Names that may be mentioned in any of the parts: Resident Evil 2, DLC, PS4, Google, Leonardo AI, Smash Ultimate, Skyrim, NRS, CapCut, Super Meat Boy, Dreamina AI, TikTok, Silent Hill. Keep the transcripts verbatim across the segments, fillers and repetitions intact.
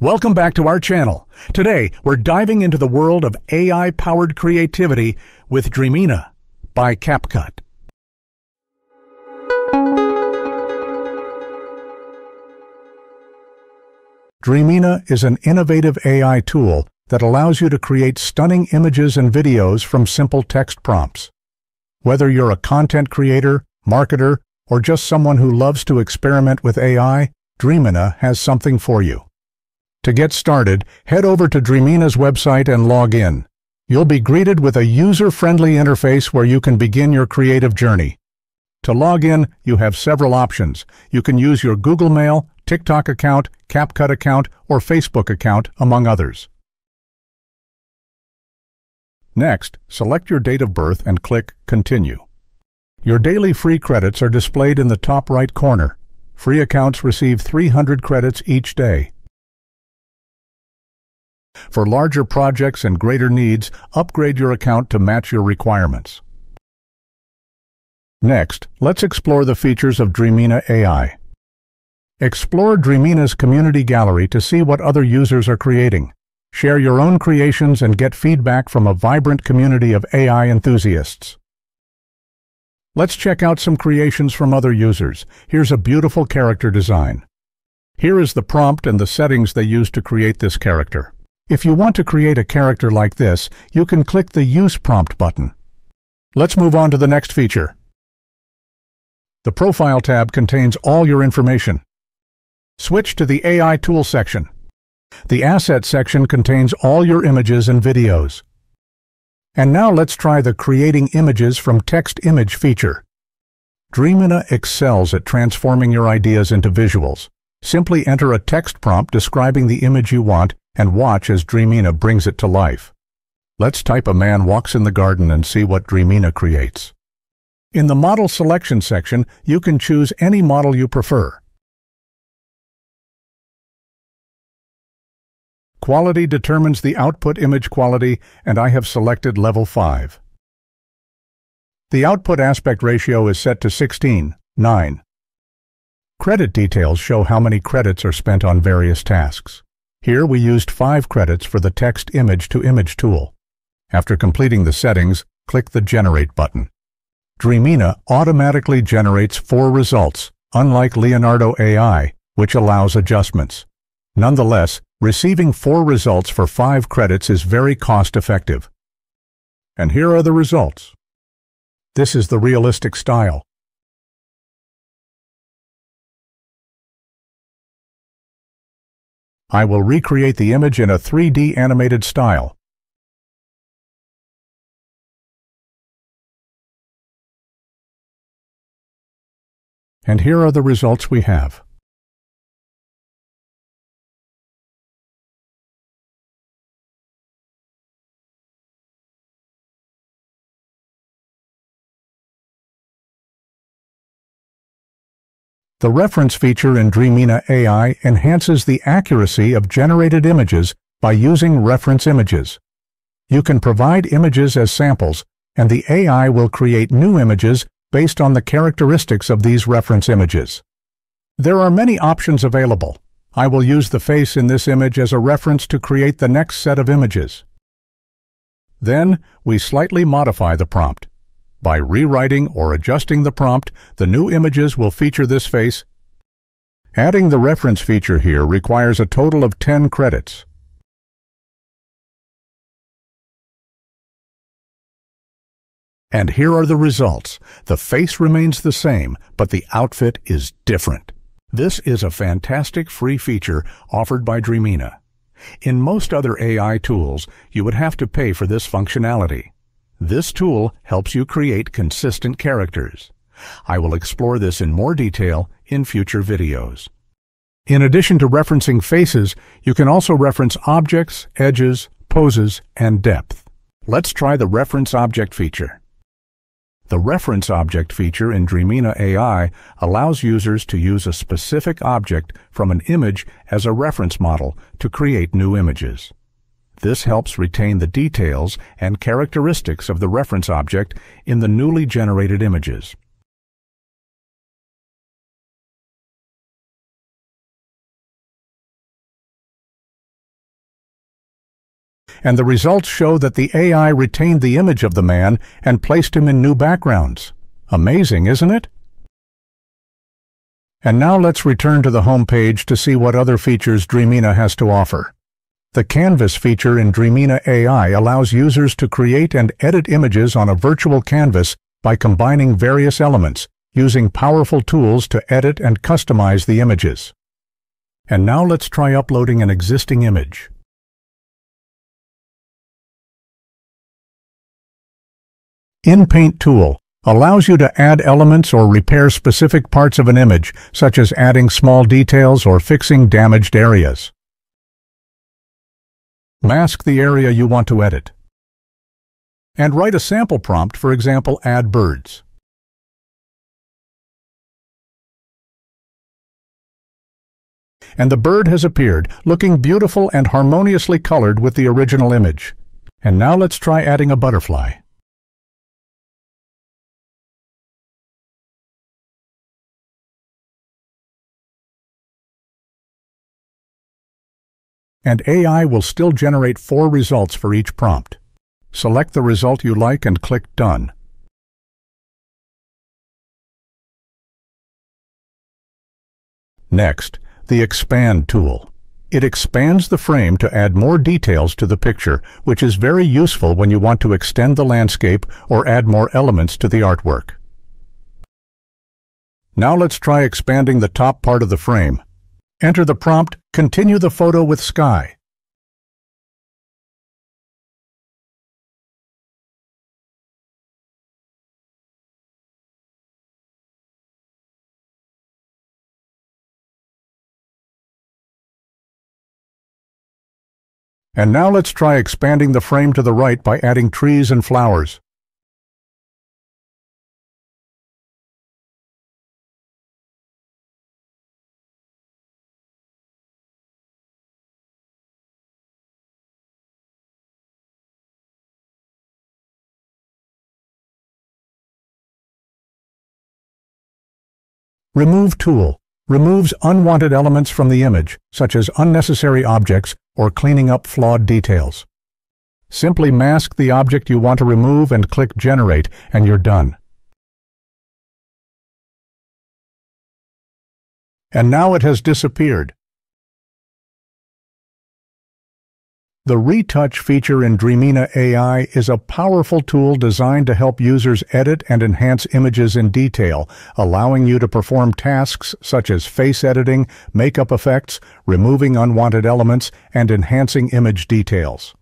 Welcome back to our channel. Today, we're diving into the world of A I-powered creativity with Dreamina by CapCut. Dreamina is an innovative A I tool that allows you to create stunning images and videos from simple text prompts. Whether you're a content creator, marketer, or just someone who loves to experiment with A I, Dreamina has something for you. To get started, head over to Dreamina's website and log in. You'll be greeted with a user-friendly interface where you can begin your creative journey. To log in, you have several options. You can use your Google Mail, TikTok account, CapCut account, or Facebook account, among others. Next, select your date of birth and click Continue. Your daily free credits are displayed in the top right corner. Free accounts receive three hundred credits each day. For larger projects and greater needs, upgrade your account to match your requirements. Next, let's explore the features of Dreamina A I. Explore Dreamina's community gallery to see what other users are creating. Share your own creations and get feedback from a vibrant community of A I enthusiasts. Let's check out some creations from other users. Here's a beautiful character design. Here is the prompt and the settings they used to create this character. If you want to create a character like this, you can click the Use Prompt button. Let's move on to the next feature. The Profile tab contains all your information. Switch to the A I Tool section. The Asset section contains all your images and videos. And now let's try the Creating Images from Text Image feature. Dreamina excels at transforming your ideas into visuals. Simply enter a text prompt describing the image you want and watch as Dreamina brings it to life. Let's type a man walks in the garden and see what Dreamina creates. In the Model Selection section, you can choose any model you prefer. Quality determines the output image quality, and I have selected level five. The output aspect ratio is set to sixteen nine. Credit details show how many credits are spent on various tasks. Here we used five credits for the text image to image tool. After completing the settings, click the Generate button. Dreamina automatically generates four results, unlike Leonardo A I, which allows adjustments. Nonetheless, receiving four results for five credits is very cost-effective. And here are the results. This is the realistic style. I will recreate the image in a three D animated style. And here are the results we have. The reference feature in Dreamina A I enhances the accuracy of generated images by using reference images. You can provide images as samples, and the A I will create new images based on the characteristics of these reference images. There are many options available. I will use the face in this image as a reference to create the next set of images. Then, we slightly modify the prompt. By rewriting or adjusting the prompt, the new images will feature this face. Adding the reference feature here requires a total of ten credits. And here are the results. The face remains the same, but the outfit is different. This is a fantastic free feature offered by Dreamina. In most other A I tools, you would have to pay for this functionality. This tool helps you create consistent characters. I will explore this in more detail in future videos. In addition to referencing faces, you can also reference objects, edges, poses, and depth. Let's try the reference object feature. The reference object feature in Dreamina A I allows users to use a specific object from an image as a reference model to create new images. This helps retain the details and characteristics of the reference object in the newly generated images. and the results show that the A I retained the image of the man and placed him in new backgrounds. Amazing, isn't it? And now let's return to the home page to see what other features Dreamina has to offer. The Canvas feature in Dreamina A I allows users to create and edit images on a virtual canvas by combining various elements, using powerful tools to edit and customize the images. And now let's try uploading an existing image. InPaint tool allows you to add elements or repair specific parts of an image, such as adding small details or fixing damaged areas. Mask the area you want to edit. And write a sample prompt, for example, add birds. And the bird has appeared, looking beautiful and harmoniously colored with the original image. And now let's try adding a butterfly. And A I will still generate four results for each prompt. Select the result you like and click Done. Next, the Expand tool. It expands the frame to add more details to the picture, which is very useful when you want to extend the landscape or add more elements to the artwork. Now let's try expanding the top part of the frame. Enter the prompt, continue the photo with sky. And now let's try expanding the frame to the right by adding trees and flowers. Remove tool removes unwanted elements from the image, such as unnecessary objects or cleaning up flawed details. Simply mask the object you want to remove and click Generate, and you're done. And now it has disappeared. The Retouch feature in Dreamina A I is a powerful tool designed to help users edit and enhance images in detail, allowing you to perform tasks such as face editing, makeup effects, removing unwanted elements, and enhancing image details.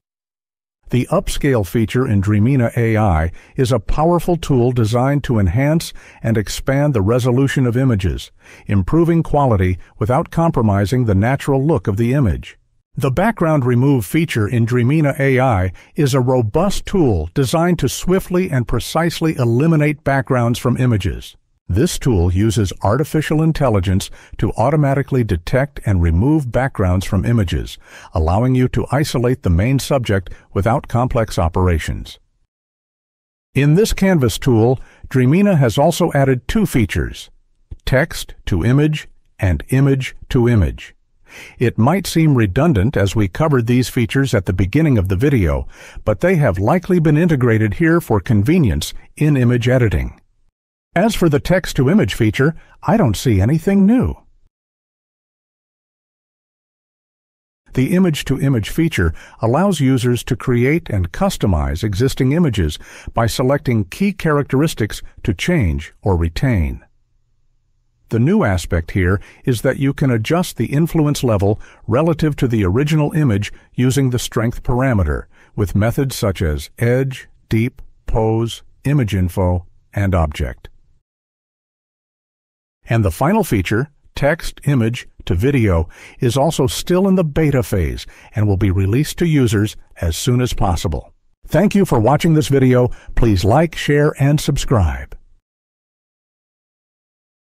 The Upscale feature in Dreamina A I is a powerful tool designed to enhance and expand the resolution of images, improving quality without compromising the natural look of the image. The Background Remove feature in Dreamina A I is a robust tool designed to swiftly and precisely eliminate backgrounds from images. This tool uses artificial intelligence to automatically detect and remove backgrounds from images, allowing you to isolate the main subject without complex operations. In this Canvas tool, Dreamina has also added two features, Text to Image and Image to Image. It might seem redundant as we covered these features at the beginning of the video, but they have likely been integrated here for convenience in image editing. As for the text-to-image feature, I don't see anything new. The image-to-image feature allows users to create and customize existing images by selecting key characteristics to change or retain. The new aspect here is that you can adjust the influence level relative to the original image using the strength parameter, with methods such as edge, deep, pose, image info, and object. And the final feature, text image to video, is also still in the beta phase and will be released to users as soon as possible. Thank you for watching this video. Please like, share, and subscribe.